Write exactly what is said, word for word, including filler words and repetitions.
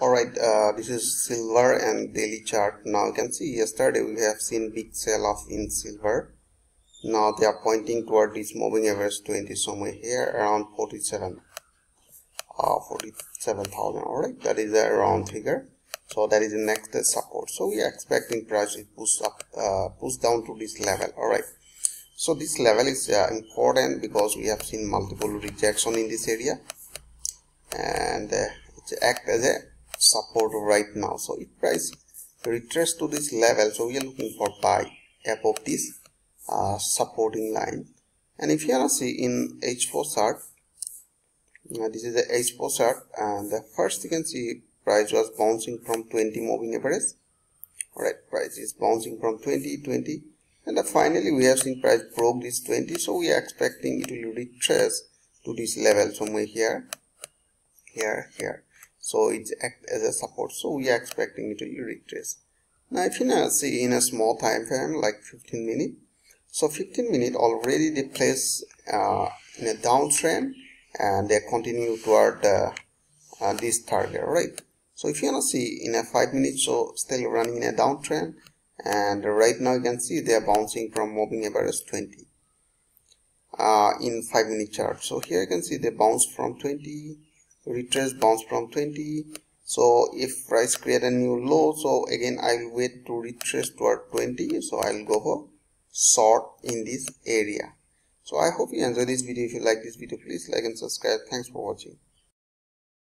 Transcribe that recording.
Alright, uh, this is silver and daily chart. Now you can see yesterday we have seen big sell off in silver. Now they are pointing toward this moving average twenty somewhere here around forty-seven, uh, forty-seven thousand. Alright, that is a round figure. So that is the next support. So we are expecting price to push up, uh, push down to this level. Alright. So this level is uh, important because we have seen multiple rejection in this area, and uh, it acts as a support right now. So if price retraces to this level, so we are looking for buy above this uh, supporting line. And if you wanna see in H four chart, uh, this is the H four chart, and the first you can see price was bouncing from twenty moving average. Alright, price is bouncing from twenty, twenty. And then finally we have seen price broke this twenty, so we are expecting it will retrace to this level somewhere here, here, here. So it acts as a support, so we are expecting it will retrace. Now if you now see in a small time frame like fifteen minute, so fifteen minute already they place uh, in a downtrend and they continue toward uh, uh, this target, right? So if you now see in a five minute, so still running in a downtrend. And right now you can see they are bouncing from moving average twenty uh, in five minute chart. So here you can see they bounce from twenty, retrace, bounce from twenty. So if price create a new low, so again I will wait to retrace toward twenty. So I will go for short in this area. So I hope you enjoy this video. If you like this video, please like and subscribe. Thanks for watching.